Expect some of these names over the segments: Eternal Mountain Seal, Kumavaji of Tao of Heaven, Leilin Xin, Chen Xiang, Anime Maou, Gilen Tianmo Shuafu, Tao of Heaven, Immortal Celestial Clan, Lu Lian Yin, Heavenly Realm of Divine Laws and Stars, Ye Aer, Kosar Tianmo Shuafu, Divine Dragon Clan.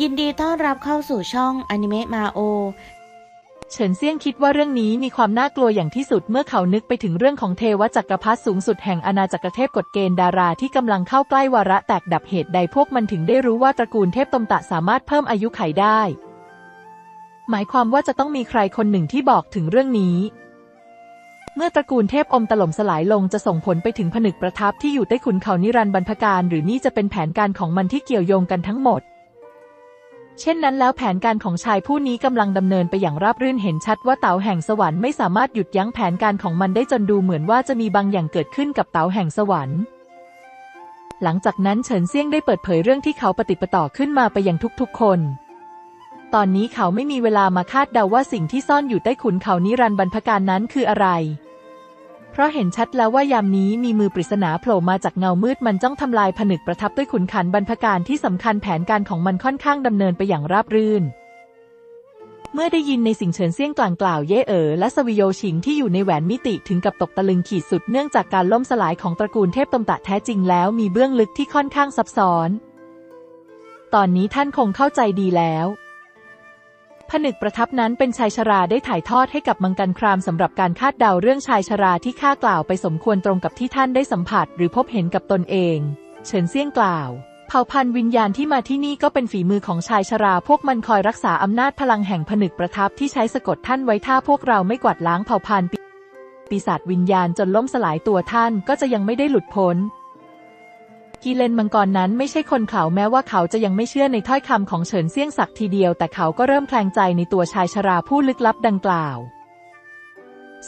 ยินดีต้อนรับเข้าสู่ช่องอนิเมะมาโอเฉินเซี่ยงคิดว่าเรื่องนี้มีความน่ากลัวอย่างที่สุดเมื่อเขานึกไปถึงเรื่องของเทวจักรพรรดิสูงสุดแห่งอาณาจักรเทพกฎเกณฑ์ดาราที่กำลังเข้าใกล้วาระแตกดับเหตุใดพวกมันถึงได้รู้ว่าตระกูลเทพตมตะสามารถเพิ่มอายุขัยได้หมายความว่าจะต้องมีใครคนหนึ่งที่บอกถึงเรื่องนี้เมื่อตระกูลเทพอมตะล่มสลายลงจะส่งผลไปถึงผนึกประทับที่อยู่ใต้ขุนเขานิรันดร์บรรพการหรือนี่จะเป็นแผนการของมันที่เกี่ยวโยงกันทั้งหมดเช่นนั้นแล้วแผนการของชายผู้นี้กำลังดำเนินไปอย่างราบรื่นเห็นชัดว่าเต๋าแห่งสวรรค์ไม่สามารถหยุดยั้งแผนการของมันได้จนดูเหมือนว่าจะมีบางอย่างเกิดขึ้นกับเต๋าแห่งสวรรค์หลังจากนั้นเฉินเซี่ยงได้เปิดเผยเรื่องที่เขาปฏิปต่อขึ้นมาไปยังทุกๆคนตอนนี้เขาไม่มีเวลามาคาดเดาว่าสิ่งที่ซ่อนอยู่ใต้ขุนเขานิรันดร์บรรพการนั้นคืออะไรเพราะเห็นชัดแล้วว่ายามนี้มีมือปริศนาโผล่มาจากเงามืดมันจ้องทำลายผนึกประทับด้วยขุนขันบรรพการที่สำคัญแผนการของมันค่อนข้างดำเนินไปอย่างราบรื่นเมื่อได้ยินในสิ่งเฉินเซี่ยงกล่าวเย่เอ๋อและสวิโยชิงที่อยู่ในแหวนมิติถึงกับตกตะลึงขีดสุดเนื่องจากการล่มสลายของตระกูลเทพตมตะแท้จริงแล้วมีเบื้องลึกที่ค่อนข้างซับซ้อนตอนนี้ท่านคงเข้าใจดีแล้วผนึกประทับนั้นเป็นชายชราได้ถ่ายทอดให้กับมังกรครามสำหรับการคาดเดาเรื่องชายชราที่ข้ากล่าวไปสมควรตรงกับที่ท่านได้สัมผัสหรือพบเห็นกับตนเองเฉินเซี่ยงกล่าวเผ่าพันธุ์วิญญาณที่มาที่นี่ก็เป็นฝีมือของชายชราพวกมันคอยรักษาอำนาจพลังแห่งผนึกประทับที่ใช้สะกดท่านไว้ถ้าพวกเราไม่กวาดล้างเผ่าพันธุ์ปีศาจวิญญาณจนล่มสลายตัวท่านก็จะยังไม่ได้หลุดพ้นกิเลนมังกรนั้นไม่ใช่คนเขาแม้ว่าเขาจะยังไม่เชื่อในถ้อยคำของเฉินเซี่ยงสักทีเดียวแต่เขาก็เริ่มแคลงใจในตัวชายชราผู้ลึกลับดังกล่าว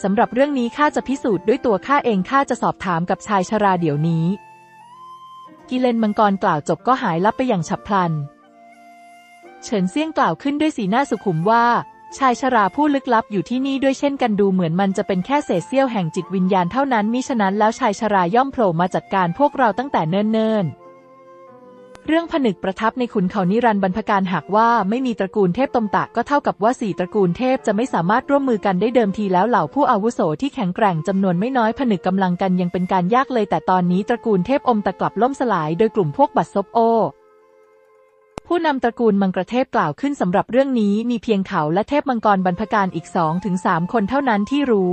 สำหรับเรื่องนี้ข้าจะพิสูจน์ด้วยตัวข้าเองข้าจะสอบถามกับชายชราเดี๋ยวนี้กิเลนมังกรกล่าวจบก็หายลับไปอย่างฉับพลันเฉินเซี่ยงกล่าวขึ้นด้วยสีหน้าสุขุมว่าชายชราผู้ลึกลับอยู่ที่นี่ด้วยเช่นกันดูเหมือนมันจะเป็นแค่เศษเสี้ยวแห่งจิตวิญญาณเท่านั้นมิฉะนั้นแล้วชายชราย่อมโผล่มาจัดการพวกเราตั้งแต่เนิ่นๆเรื่องผนึกประทับในขุนเขานิรันดร์บรรพการหากว่าไม่มีตระกูลเทพตมตะก็เท่ากับว่า4ตระกูลเทพจะไม่สามารถร่วมมือกันได้เดิมทีแล้วเหล่าผู้อาวุโสที่แข็งแกร่งจำนวนไม่น้อยผนึกกำลังกันยังเป็นการยากเลยแต่ตอนนี้ตระกูลเทพอมตะกลับล่มสลายโดยกลุ่มพวกบัดซบโอผู้นำตระกูลมังกรเทพกล่าวขึ้นสำหรับเรื่องนี้มีเพียงเขาและเทพมังกรบรรพการอีก 2-3 คนเท่านั้นที่รู้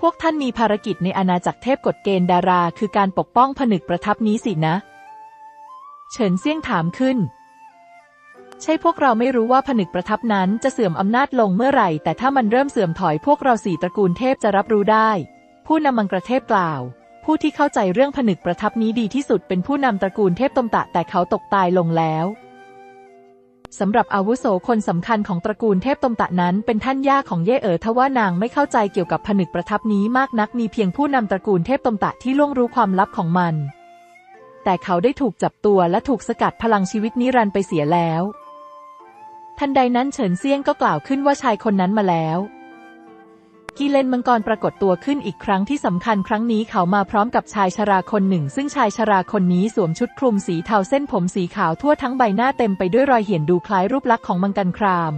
พวกท่านมีภารกิจในอาณาจักรเทพกฎเกณฑ์ดาราคือการปกป้องผนึกประทับนี้สินะเฉินเซี่ยงถามขึ้นใช่พวกเราไม่รู้ว่าผนึกประทับนั้นจะเสื่อมอำนาจลงเมื่อไหร่แต่ถ้ามันเริ่มเสื่อมถอยพวกเรา4ตระกูลเทพจะรับรู้ได้ผู้นำมังกรเทพกล่าวผู้ที่เข้าใจเรื่องผนึกประทับนี้ดีที่สุดเป็นผู้นำตระกูลเทพตมตะแต่เขาตกตายลงแล้วสำหรับอาวุโสคนสำคัญของตระกูลเทพตมตะนั้นเป็นท่านย่าของเย่เอ๋อทว่านางไม่เข้าใจเกี่ยวกับผนึกประทับนี้มากนักมีเพียงผู้นำตระกูลเทพตมตะที่ล่วงรู้ความลับของมันแต่เขาได้ถูกจับตัวและถูกสกัดพลังชีวิตนิรันดร์ไปเสียแล้วทันใดนั้นเฉินเซี่ยงก็กล่าวขึ้นว่าชายคนนั้นมาแล้วกิเลนมังกรปรากฏตัวขึ้นอีกครั้งที่สำคัญครั้งนี้เขามาพร้อมกับชายชราคนหนึ่งซึ่งชายชราคนนี้สวมชุดคลุมสีเทาเส้นผมสีขาวทั่วทั้งใบหน้าเต็มไปด้วยรอยเหี่ยนดูคล้ายรูปลักษณ์ของมังกรคราม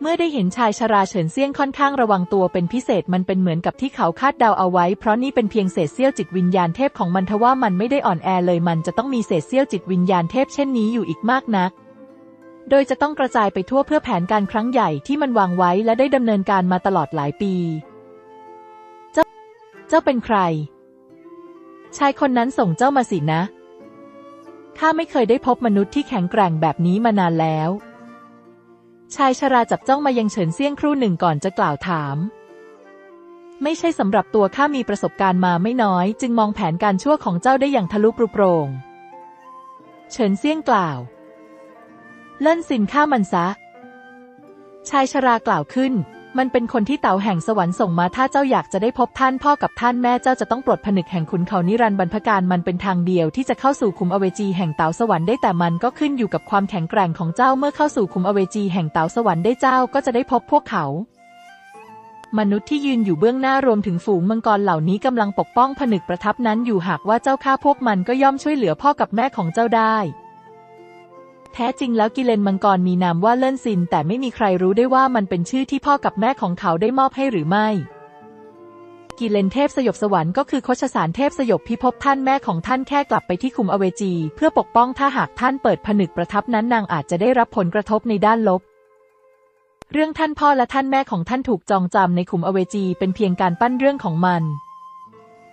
เมื่อได้เห็นชายชราเฉินเซี่ยงค่อนข้างระวังตัวเป็นพิเศษมันเป็นเหมือนกับที่เขาคาดเดาเอาไว้เพราะนี่เป็นเพียงเศษเสี้ยวจิตวิญญาณเทพของมันทว่ามันไม่ได้อ่อนแอเลยมันจะต้องมีเศษเสี้ยวจิตวิญญาณเทพเช่นนี้อยู่อีกมากนักโดยจะต้องกระจายไปทั่วเพื่อแผนการครั้งใหญ่ที่มันวางไว้และได้ดำเนินการมาตลอดหลายปีเจ้าเป็นใครชายคนนั้นส่งเจ้ามาสินะข้าไม่เคยได้พบมนุษย์ที่แข็งแกร่งแบบนี้มานานแล้วชายชราจับจ้องมายังเฉินเซี่ยงครู่หนึ่งก่อนจะกล่าวถามไม่ใช่สำหรับตัวข้ามีประสบการณ์มาไม่น้อยจึงมองแผนการชั่วของเจ้าได้อย่างทะลุปรุโปรงเฉินเซี่ยงกล่าวเล่นสินฆ่ามันซะชายชรากล่าวขึ้นมันเป็นคนที่เต๋าแห่งสวรรค์ส่งมาถ้าเจ้าอยากจะได้พบท่านพ่อกับท่านแม่เจ้าจะต้องปลดผนึกแห่งขุนเขานิรันดร์บรรพการมันเป็นทางเดียวที่จะเข้าสู่คุมอเวจีแห่งเต๋าสวรรค์ได้แต่มันก็ขึ้นอยู่กับความแข็งแกร่งของเจ้าเมื่อเข้าสู่คุมอเวจีแห่งเต๋าสวรรค์ได้เจ้าก็จะได้พบพวกเขามนุษย์ที่ยืนอยู่เบื้องหน้ารวมถึงฝูงมังกรเหล่านี้กำลังปกป้องผนึกประทับนั้นอยู่หากว่าเจ้าฆ่าพวกมันก็ย่อมช่วยเหลือพ่อกับแม่ของเจ้าได้แท้จริงแล้วกิเลนมังกรมีนามว่าเลิ่นซินแต่ไม่มีใครรู้ได้ว่ามันเป็นชื่อที่พ่อกับแม่ของเขาได้มอบให้หรือไม่ กีเลนเทพสยบสวรรค์ก็คือโคชสารเทพสยบพิภพท่านแม่ของท่านแค่กลับไปที่คุมอเวจีเพื่อปกป้องถ้าหากท่านเปิดผนึกประทับนั้นนางอาจจะได้รับผลกระทบในด้านลบเรื่องท่านพ่อและท่านแม่ของท่านถูกจองจำในคุมอเวจีเป็นเพียงการปั้นเรื่องของมัน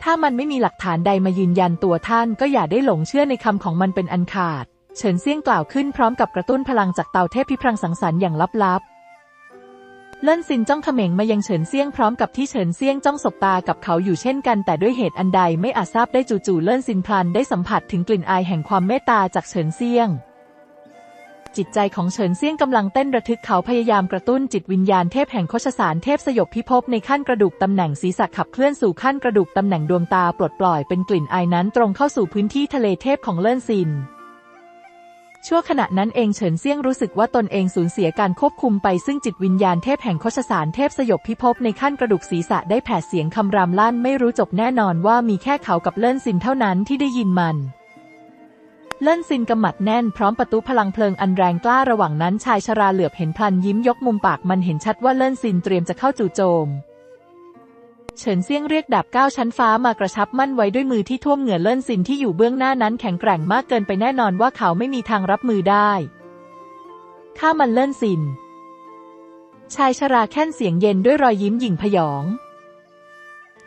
ถ้ามันไม่มีหลักฐานใดมายืนยันตัวท่านก็อย่าได้หลงเชื่อในคำของมันเป็นอันขาดเฉินเซี่ยงกล่าวขึ้นพร้อมกับกระตุ้นพลังจากเตาเทพพิพรังสังสรรค์อย่างลับๆเลิ่นซินจ้องเขม็งมายังเฉินเซี่ยงพร้อมกับที่เฉินเซี่ยงจ้องสบตากับเขาอยู่เช่นกันแต่ด้วยเหตุอันใดไม่อาจทราบได้จู่ๆเลิ่นซินพลันได้สัมผัสถึงกลิ่นอายแห่งความเมตตาจากเฉินเซี่ยงจิตใจของเฉินเซี่ยงกำลังเต้นระทึกเขาพยายามกระตุ้นจิตวิญญาณเทพแห่งโคชสารเทพสยบพิภพในขั้นกระดูกตำแหน่งศีรษะขับเคลื่อนสู่ขั้นกระดูกตำแหน่งดวงตาปลดปล่อยเป็นกลิ่นอายนั้นตรงเข้าสู่พื้นที่ทะเลเทพของเลิ่นซินชั่วขณะนั้นเองเฉินเซี่ยงรู้สึกว่าตนเองสูญเสียการควบคุมไปซึ่งจิตวิญญาณเทพแห่งโคชสารเทพสยบพิภพในขั้นกระดูกศีรษะได้แผ่เสียงคำรามลั่นไม่รู้จบแน่นอนว่ามีแค่เขากับเลิ่นซินเท่านั้นที่ได้ยินมันเลิ่นซินกำหมัดแน่นพร้อมประตูพลังเพลิงอันแรงกล้าระหว่างนั้นชายชราเหลือบเห็นพลันยิ้มยกมุมปากมันเห็นชัดว่าเลิ่นซินเตรียมจะเข้าจู่โจมเฉินเซี่ยงเรียกดาบ9ชั้นฟ้ามากระชับมั่นไว้ด้วยมือที่ท่วมเหงื่อเลิ่นซินที่อยู่เบื้องหน้านั้นแข็งแกร่งมากเกินไปแน่นอนว่าเขาไม่มีทางรับมือได้ฆ่ามันเลิ่นซินชายชราแค่นเสียงเย็นด้วยรอยยิ้มหยิ่งพยอง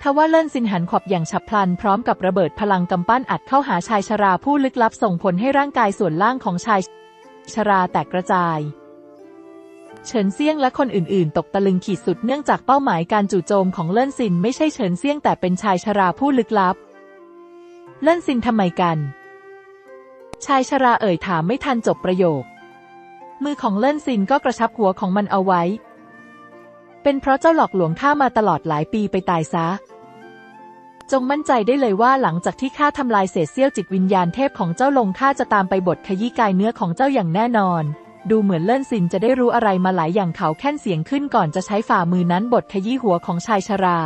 ทว่าเลิ่นซินหันขวับอย่างฉับพลันพร้อมกับระเบิดพลังกำปั้นอัดเข้าหาชายชราผู้ลึกลับส่งผลให้ร่างกายส่วนล่างของชายชราแตกกระจายเฉินเซี่ยงและคนอื่นๆตกตะลึงขีดสุดเนื่องจากเป้าหมายการจู่โจมของเลิ่นซินไม่ใช่เฉินเซี่ยงแต่เป็นชายชราผู้ลึกลับเลิ่นซินทำไมกันชายชราเอ่ยถามไม่ทันจบประโยคมือของเลิ่นซินก็กระชับหัวของมันเอาไว้เป็นเพราะเจ้าหลอกหลวงข้ามาตลอดหลายปีไปตายซะจงมั่นใจได้เลยว่าหลังจากที่ข้าทำลายเศษเสี้ยวจิตวิญญาณเทพของเจ้าลงข้าจะตามไปบทขยี้กายเนื้อของเจ้าอย่างแน่นอนดูเหมือนเลิ่นซินจะได้รู้อะไรมาหลายอย่างเขาแค่นเสียงขึ้นก่อนจะใช้ฝ่ามือนั้นบทขยี้หัวของชายชรา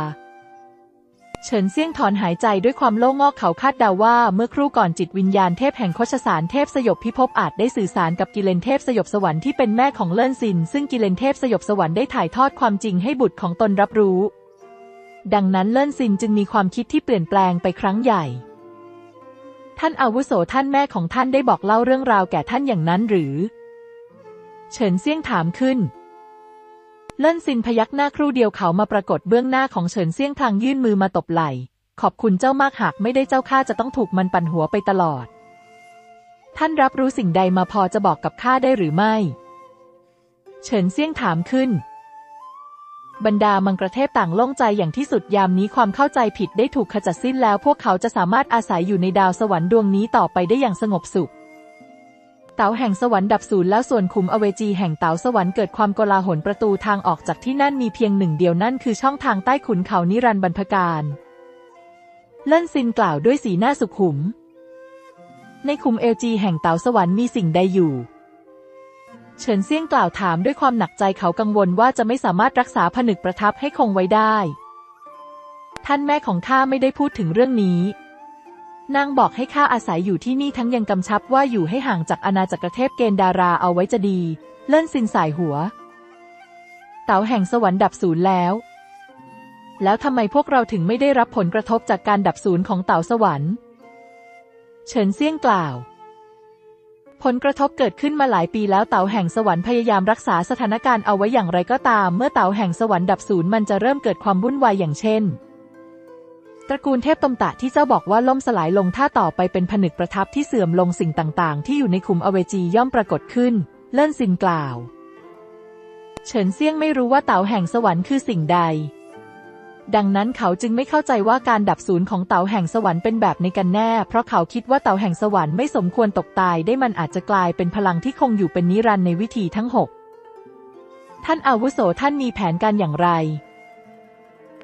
เฉินเซี่ยงถอนหายใจด้วยความโล่งอกเขาคาดเดาว่าเมื่อครู่ก่อนจิตวิญญาณเทพแห่งโคชสารเทพสยบพิภพอาจได้สื่อสารกับกิเลนเทพสยบสวรรค์ที่เป็นแม่ของเลิ่นซินซึ่งกิเลนเทพสยบสวรรค์ได้ถ่ายทอดความจริงให้บุตรของตนรับรู้ดังนั้นเลิ่นซินจึงมีความคิดที่เปลี่ยนแปลงไปครั้งใหญ่ท่านอาวุโสท่านแม่ของท่านได้บอกเล่าเรื่องราวแก่ท่านอย่างนั้นหรือเฉินเซี่ยงถามขึ้นเลิ่นซินพยักหน้าครู่เดียวเขามาปรากฏเบื้องหน้าของเฉินเซี่ยงทางยื่นมือมาตบไหล่ขอบคุณเจ้ามากหากไม่ได้เจ้าข้าจะต้องถูกมันปั่นหัวไปตลอดท่านรับรู้สิ่งใดมาพอจะบอกกับข้าได้หรือไม่เฉินเซี่ยงถามขึ้นบรรดามังกรเทพต่างโล่งใจอย่างที่สุดยามนี้ความเข้าใจผิดได้ถูกขจัดสิ้นแล้วพวกเขาจะสามารถอาศัยอยู่ในดาวสวรรค์ดวงนี้ต่อไปได้อย่างสงบสุขเต๋าแห่งสวรรค์ดับสูญแล้วส่วนคุมอเวจีแห่งเต๋าสวรรค์เกิดความโกลาหลประตูทางออกจากที่นั่นมีเพียงหนึ่งเดียวนั่นคือช่องทางใต้ขุนเขานิรันดร์บรรพการเลิ่นซินกล่าวด้วยสีหน้าสุขุมในคุมเอลจีแห่งเต๋าสวรรค์มีสิ่งใดอยู่เฉินเซี่ยงกล่าวถามด้วยความหนักใจเขากังวลว่าจะไม่สามารถรักษาผนึกประทับให้คงไว้ได้ท่านแม่ของข้าไม่ได้พูดถึงเรื่องนี้นางบอกให้ข้าอาศัยอยู่ที่นี่ทั้งยังกำชับว่าอยู่ให้ห่างจากอาณาจักรเทพเกณฑ์ดาราเอาไว้จะดีเลิ่นซินสายหัวเต๋าแห่งสวรรค์ดับศูนย์แล้วทำไมพวกเราถึงไม่ได้รับผลกระทบจากการดับศูนย์ของเต๋าสวรรค์เฉินเซี่ยงกล่าวผลกระทบเกิดขึ้นมาหลายปีแล้วเต๋าแห่งสวรรค์พยายามรักษาสถานการณ์เอาไว้อย่างไรก็ตามเมื่อเต๋าแห่งสวรรค์ดับศูนย์มันจะเริ่มเกิดความวุ่นวายอย่างเช่นตระกูลเทพตมตะที่เจ้าบอกว่าล่มสลายลงถ้าต่อไปเป็นผนึกประทับที่เสื่อมลงสิ่งต่างๆที่อยู่ในคุมอเวจีย่อมปรากฏขึ้นเลิ่นซินกล่าวเฉินเซี่ยงไม่รู้ว่าเต๋าแห่งสวรรค์คือสิ่งใดดังนั้นเขาจึงไม่เข้าใจว่าการดับศูนย์ของเต๋าแห่งสวรรค์เป็นแบบในกันแน่เพราะเขาคิดว่าเต๋าแห่งสวรรค์ไม่สมควรตกตายได้มันอาจจะกลายเป็นพลังที่คงอยู่เป็นนิรันดร์ในวิธีทั้งหกท่านอาวุโสท่านมีแผนการอย่างไร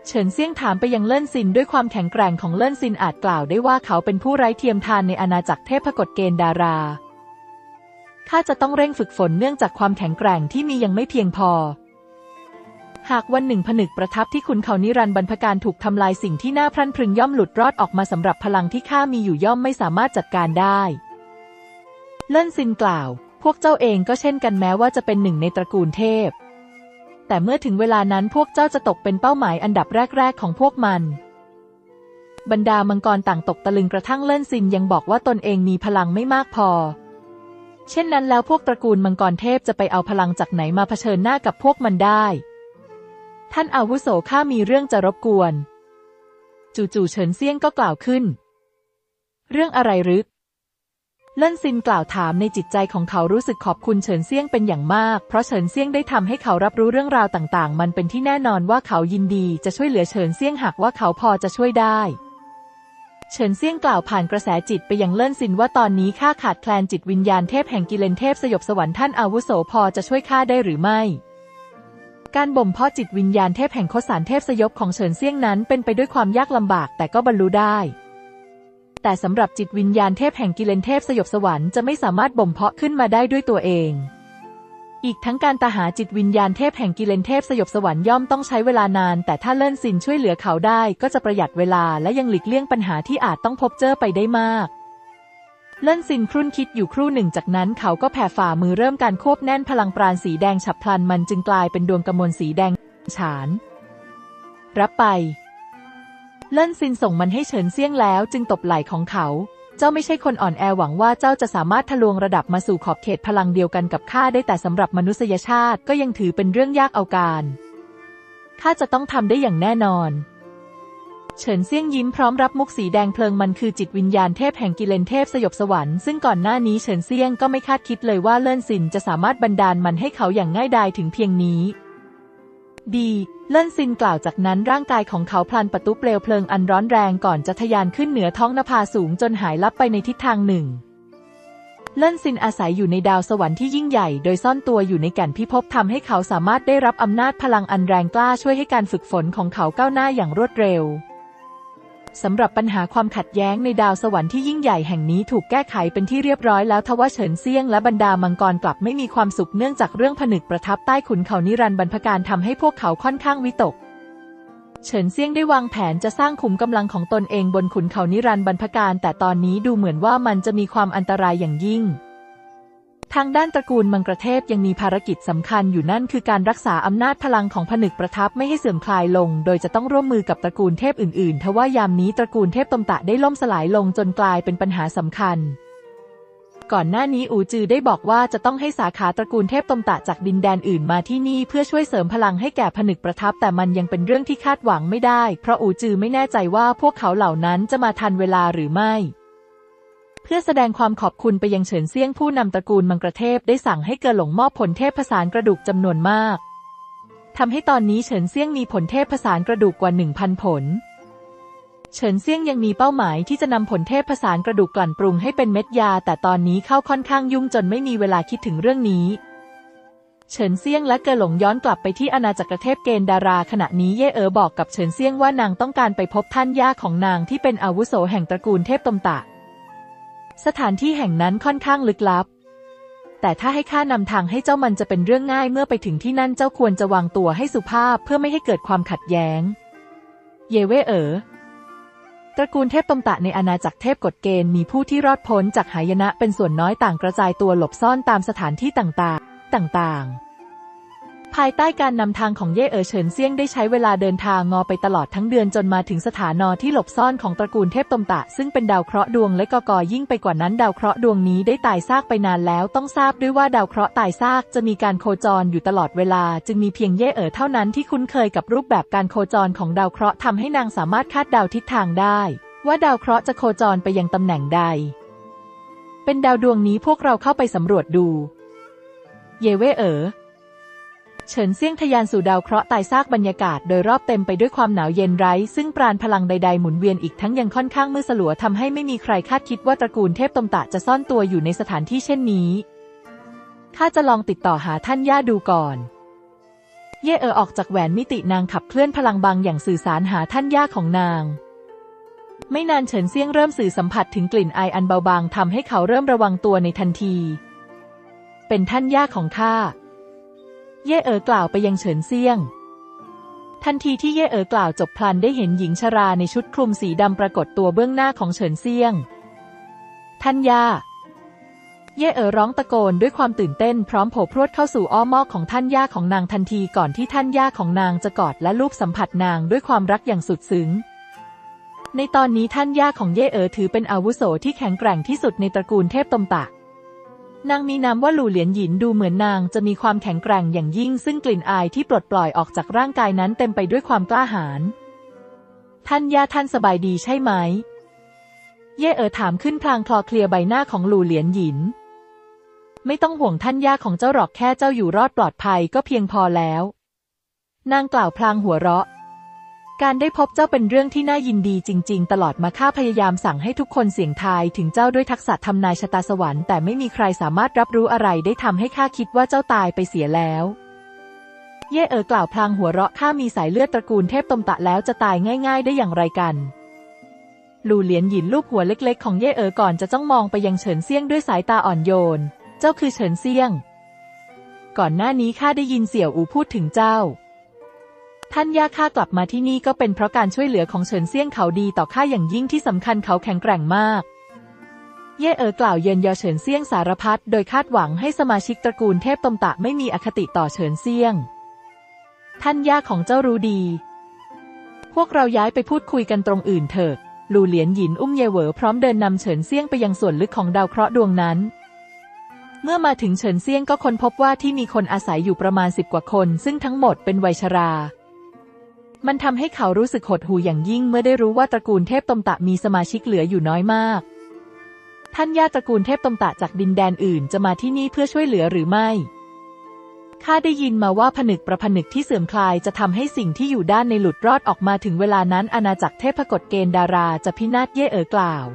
เฉินเซี่ยงถามไปยังเลิ่นซินด้วยความแข็งแกร่งของเลิ่นซินอาจกล่าวได้ว่าเขาเป็นผู้ไร้เทียมทานในอาณาจักรเทพกฎเกณฑ์ดาราข้าจะต้องเร่งฝึกฝนเนื่องจากความแข็งแกร่งที่มียังไม่เพียงพอหากวันหนึ่งผนึกประทับที่คุณเขานิรันดร์บรรพการถูกทำลายสิ่งที่น่าพรั่นพรึงย่อมหลุดรอดออกมาสำหรับพลังที่ข้ามีอยู่ย่อมไม่สามารถจัดการได้เลิ่นซินกล่าวพวกเจ้าเองก็เช่นกันแม้ว่าจะเป็นหนึ่งในตระกูลเทพแต่เมื่อถึงเวลานั้นพวกเจ้าจะตกเป็นเป้าหมายอันดับแรกๆของพวกมัน บรรดามังกรต่างตกตะลึงกระทั่งเลิ่นซินยังบอกว่าตนเองมีพลังไม่มากพอเช่นนั้นแล้วพวกตระกูลมังกรเทพจะไปเอาพลังจากไหนมาเผชิญหน้ากับพวกมันได้ท่านอาวุโสข้ามีเรื่องจะรบกวนจู่ๆเฉินเซี่ยงก็กล่าวขึ้นเรื่องอะไรหรือเลิ่นซินกล่าวถามในจิตใจของเขารู้สึกขอบคุณเฉินเซี่ยงเป็นอย่างมากเพราะเฉินเซี่ยงได้ทำให้เขารับรู้เรื่องราวต่างๆมันเป็นที่แน่นอนว่าเขายินดีจะช่วยเหลือเฉินเซี่ยงหากว่าเขาพอจะช่วยได้เฉินเซี่ยงกล่าวผ่านกระแสจิตไปยังเลิ่นซินว่าตอนนี้ข้าขาดแคลนจิตวิญญาณเทพแห่งกิเลนเทพสยบสวรรค์ท่านอาวุโสพอจะช่วยข้าได้หรือไม่การบ่มเพาะจิตวิญญาณเทพแห่งโคสานเทพสยบของเฉินเซี่ยงนั้นเป็นไปด้วยความยากลำบากแต่ก็บรรลุได้แต่สำหรับจิตวิญญาณเทพแห่งกิเลนเทพสยบสวรรค์จะไม่สามารถบ่มเพาะขึ้นมาได้ด้วยตัวเองอีกทั้งการตามหาจิตวิญญาณเทพแห่งกิเลนเทพสยบสวรรค์ย่อมต้องใช้เวลานานแต่ถ้าเลิ่นซินช่วยเหลือเขาได้ก็จะประหยัดเวลาและยังหลีกเลี่ยงปัญหาที่อาจต้องพบเจอไปได้มากเลิ่นซินครุ่นคิดอยู่ครู่หนึ่งจากนั้นเขาก็แผ่ฝ่ามือเริ่มการควบแน่นพลังปราณสีแดงฉับพลันมันจึงกลายเป็นดวงกมลสีแดงฉานรับไปเลิ่นซินส่งมันให้เฉินเซี่ยงแล้วจึงตบไหล่ของเขาเจ้าไม่ใช่คนอ่อนแอหวังว่าเจ้าจะสามารถทะลวงระดับมาสู่ขอบเขตพลังเดียวกันกับข้าได้แต่สำหรับมนุษยชาติก็ยังถือเป็นเรื่องยากเอาการข้าจะต้องทำได้อย่างแน่นอนเฉินเซี่ยงยิ้มพร้อมรับมุกสีแดงเพลิงมันคือจิตวิญญาณเทพแห่งกิเลนเทพสยบสวรรค์ซึ่งก่อนหน้านี้เฉินเซี่ยงก็ไม่คาดคิดเลยว่าเลิ่นซินจะสามารถบันดาลมันให้เขาอย่างง่ายดายถึงเพียงนี้ดีเลิ่นซินกล่าวจากนั้นร่างกายของเขาพลันปะทุเปลวเพลิงอันร้อนแรงก่อนจะทะยานขึ้นเหนือท้องนภาสูงจนหายลับไปในทิศทางหนึ่งเลิ่นซินอาศัยอยู่ในดาวสวรรค์ที่ยิ่งใหญ่โดยซ่อนตัวอยู่ในแก่นพิภพทำให้เขาสามารถได้รับอำนาจพลังอันแรงกล้าช่วยให้การฝึกฝนของเขาก้าวหน้าอย่างรวดเร็วสำหรับปัญหาความขัดแย้งในดาวสวรรค์ที่ยิ่งใหญ่แห่งนี้ถูกแก้ไขเป็นที่เรียบร้อยแล้วทว่าเฉินเซี่ยงและบรรดามังกรกลับไม่มีความสุขเนื่องจากเรื่องผนึกประทับใต้ขุนเขานิรันดร์บรรพการทำให้พวกเขาค่อนข้างวิตกเฉินเซี่ยงได้วางแผนจะสร้างขุมกำลังของตนเองบนขุนเขานิรันดร์บรรพการแต่ตอนนี้ดูเหมือนว่ามันจะมีความอันตรายอย่างยิ่งทางด้านตระกูลมังกรเทพยังมีภารกิจสำคัญอยู่นั่นคือการรักษาอำนาจพลังของผนึกประทับไม่ให้เสื่อมคลายลงโดยจะต้องร่วมมือกับตระกูลเทพอื่นๆทว่ายามนี้ตระกูลเทพตมตะได้ล่มสลายลงจนกลายเป็นปัญหาสำคัญก่อนหน้านี้อูจือได้บอกว่าจะต้องให้สาขาตระกูลเทพตมตะจากดินแดนอื่นมาที่นี่เพื่อช่วยเสริมพลังให้แก่ผนึกประทับแต่มันยังเป็นเรื่องที่คาดหวังไม่ได้เพราะอูจือไม่แน่ใจว่าพวกเขาเหล่านั้นจะมาทันเวลาหรือไม่เพื่อแสดงความขอบคุณไปยังเฉินเซี่ยงผู้นำตระกูลมังกรเทพได้สั่งให้เกอหลงมอบผลเทพผสานกระดูกจำนวนมากทำให้ตอนนี้เฉินเซี่ยงมีผลเทพผสานกระดูกกว่า 1,000 ผลเฉินเซี่ยงยังมีเป้าหมายที่จะนำผลเทพผสานกระดูกกลั่นปรุงให้เป็นเม็ดยาแต่ตอนนี้เข้าค่อนข้างยุ่งจนไม่มีเวลาคิดถึงเรื่องนี้เฉินเซี่ยงและเกอหลงย้อนกลับไปที่อาณาจักรเทพเกณฑ์ดาราขณะนี้เย่เอ๋อบอกกับเฉินเซี่ยงว่านางต้องการไปพบท่านย่าของนางที่เป็นอาวุโสแห่งตระกูลเทพตมตะสถานที่แห่งนั้นค่อนข้างลึกลับแต่ถ้าให้ข้านำทางให้เจ้ามันจะเป็นเรื่องง่ายเมื่อไปถึงที่นั่นเจ้าควรจะวางตัวให้สุภาพเพื่อไม่ให้เกิดความขัดแย้งเย่เว่เอ๋อตระกูลเทพตมตะในอาณาจักรเทพกฎเกณฑ์มีผู้ที่รอดพ้นจากหายนะเป็นส่วนน้อยต่างกระจายตัวหลบซ่อนตามสถานที่ต่างๆภายใต้การนำทางของเย่เอ๋อเฉินเซี่ยงได้ใช้เวลาเดินทางงอไปตลอดทั้งเดือนจนมาถึงสถานอที่หลบซ่อนของตระกูลเทพตมตะซึ่งเป็นดาวเคราะห์ดวงเล็กกอยิ่งไปกว่านั้นดาวเคราะห์ดวงนี้ได้ตายซากไปนานแล้วต้องทราบด้วยว่าดาวเคราะห์ตายซากจะมีการโคจรอยู่ตลอดเวลาจึงมีเพียงเย่เอ๋อเท่านั้นที่คุ้นเคยกับรูปแบบการโคจรของดาวเคราะห์ทำให้นางสามารถคาดเดาทิศทางได้ว่าดาวเคราะห์จะโคจรไปยังตำแหน่งใดเป็นดาวดวงนี้พวกเราเข้าไปสำรวจดูเย่เว่เอ๋อเฉินเซี่ยงทะยานสู่ดาวเคราะห์ตายซากบรรยากาศโดยรอบเต็มไปด้วยความหนาวเย็นไร้ซึ่งปราณพลังใดๆหมุนเวียนอีกทั้งยังค่อนข้างมืดสลัวทำให้ไม่มีใครคาดคิดว่าตระกูลเทพตมตะจะซ่อนตัวอยู่ในสถานที่เช่นนี้ข้าจะลองติดต่อหาท่านย่าดูก่อนเย่เอ๋อออกจากแหวนมิตินางขับเคลื่อนพลังบางอย่างสื่อสารหาท่านย่าของนางไม่นานเฉินเซี่ยงเริ่มสื่อสัมผัสถึงกลิ่นอายอันเบาบางทำให้เขาเริ่มระวังตัวในทันทีเป็นท่านย่าของข้าเย่เอ๋อกล่าวไปยังเฉินเซี่ยงทันทีที่เย่เอ๋อกล่าวจบพลันได้เห็นหญิงชราในชุดคลุมสีดำปรากฏตัวเบื้องหน้าของเฉินเซี่ยงท่านย่าเย่เอ๋อร้องตะโกนด้วยความตื่นเต้นพร้อมโผพรวดเข้าสู่อ้อมอกของท่านย่าของนางทันทีก่อนที่ท่านย่าของนางจะกอดและลูบสัมผัสนางด้วยความรักอย่างสุดซึ้ง ในตอนนี้ท่านย่าของเย่เอ๋อถือเป็นอาวุโสที่แข็งแกร่งที่สุดในตระกูลเทพตมตะนางมีนามว่าหลู่เหลียนหยินดูเหมือนนางจะมีความแข็งแกร่งอย่างยิ่งซึ่งกลิ่นอายที่ปลดปล่อยออกจากร่างกายนั้นเต็มไปด้วยความกล้าหาญท่านย่าท่านสบายดีใช่ไหมเย่เอ๋อถามขึ้นพลางคลอเคลียใบหน้าของหลู่เหลียนหยินไม่ต้องห่วงท่านย่าของเจ้าหรอกแค่เจ้าอยู่รอดปลอดภัยก็เพียงพอแล้วนางกล่าวพลางหัวเราะการได้พบเจ้าเป็นเรื่องที่น่ายินดีจริงๆตลอดมาข้าพยายามสั่งให้ทุกคนเสี่ยงทายถึงเจ้าด้วยทักษะทำนายชะตาสวรรค์แต่ไม่มีใครสามารถรับรู้อะไรได้ทำให้ข้าคิดว่าเจ้าตายไปเสียแล้วเย่เอ๋อกล่าวพลางหัวเราะข้ามีสายเลือดตระกูลเทพตมตะแล้วจะตายง่ายๆได้อย่างไรกันหลู่เหลียนหยินลูบหัวเล็กๆของเย่เอ๋อก่อนจะจ้องมองไปยังเฉินเซี่ยงด้วยสายตาอ่อนโยนเจ้าคือเฉินเซี่ยงก่อนหน้านี้ข้าได้ยินเสี่ยวอูพูดถึงเจ้าท่านย่าข้ากลับมาที่นี่ก็เป็นเพราะการช่วยเหลือของเฉินเซี่ยงเขาดีต่อข้าอย่างยิ่งที่สำคัญเขาแข็งแกร่งมากเย่เอ๋อกล่าวเยินยอเฉินเซี่ยงสารพัดโดยคาดหวังให้สมาชิกตระกูลเทพตมตะไม่มีอคติต่อเฉินเซี่ยงท่านย่าของเจ้ารู้ดีพวกเราย้ายไปพูดคุยกันตรงอื่นเถิดหลู่เหลียนหยินอุ้มเย่เอ๋อพร้อมเดินนำเฉินเซี่ยงไปยังส่วนลึกของดาวเคราะห์ดวงนั้นเมื่อมาถึงเฉินเซี่ยงก็ค้นพบว่าที่มีคนอาศัยอยู่ประมาณ10 กว่าคนซึ่งทั้งหมดเป็นวัยชรามันทำให้เขารู้สึกหดหู่อย่างยิ่งเมื่อได้รู้ว่าตระกูลเทพตมตะมีสมาชิกเหลืออยู่น้อยมากท่านย่าตระกูลเทพตมตะจากดินแดนอื่นจะมาที่นี่เพื่อช่วยเหลือหรือไม่ข้าได้ยินมาว่าผนึกประผนึกที่เสื่อมคลายจะทำให้สิ่งที่อยู่ด้านในหลุดรอดออกมาถึงเวลานั้นอาณาจักรเทพกฎเกณฑ์ดาราจะพินาศเย่เอ๋อกล่าว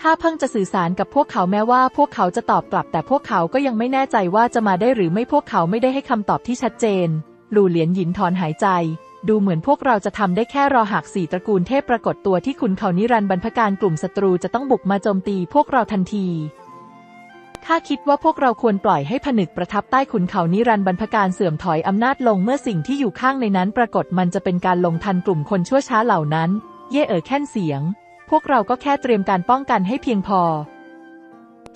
ข้าเพิ่งจะสื่อสารกับพวกเขาแม้ว่าพวกเขาจะตอบกลับแต่พวกเขาก็ยังไม่แน่ใจว่าจะมาได้หรือไม่พวกเขาไม่ได้ให้คำตอบที่ชัดเจนหลู่เหลียนหยินถอนหายใจดูเหมือนพวกเราจะทำได้แค่รอหาก4ตระกูลเทพปรากฏตัวที่ขุนเขานิรันดร์บรรพการกลุ่มศัตรูจะต้องบุกมาโจมตีพวกเราทันทีข้าคิดว่าพวกเราควรปล่อยให้ผนึกประทับใต้ขุนเขานิรันดร์บรรพการเสื่อมถอยอำนาจลงเมื่อสิ่งที่อยู่ข้างในนั้นปรากฏมันจะเป็นการลงทันกลุ่มคนชั่วช้าเหล่านั้นเย่เอ๋อแค่นเสียงพวกเราก็แค่เตรียมการป้องกันให้เพียงพอ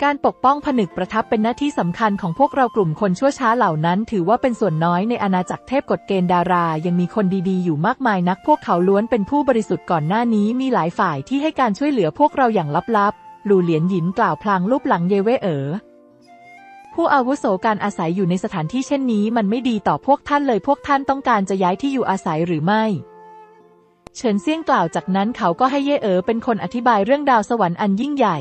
การปกป้องผนึกประทับเป็นหน้าที่สำคัญของพวกเรากลุ่มคนชั่วช้าเหล่านั้นถือว่าเป็นส่วนน้อยในอาณาจักรเทพกฎเกณฑ์ดารายังมีคนดีๆอยู่มากมายนักพวกเขาล้วนเป็นผู้บริสุทธิ์ก่อนหน้านี้มีหลายฝ่ายที่ให้การช่วยเหลือพวกเราอย่างลับๆหลู่เหลียนหยินกล่าวพลางลูบหลังเย่เว่เอ๋อผู้อาวุโสการอาศัยอยู่ในสถานที่เช่นนี้มันไม่ดีต่อพวกท่านเลยพวกท่านต้องการจะย้ายที่อยู่อาศัยหรือไม่เฉินเซี่ยงกล่าวจากนั้นเขาก็ให้เย่เอ๋อเป็นคนอธิบายเรื่องดาวสวรรค์อันยิ่งใหญ่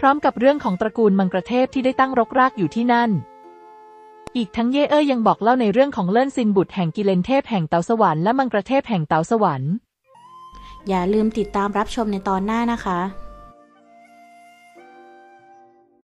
พร้อมกับเรื่องของตระกูลมังกรเทพที่ได้ตั้งรกรากอยู่ที่นั่นอีกทั้งเย่เอ๋อยังบอกเล่าในเรื่องของเลิ่นซินบุตรแห่งกิเลนเทพแห่งเตาสวรรค์และมังกรเทพแห่งเตาสวรรค์อย่าลืมติดตามรับชมในตอนหน้านะคะ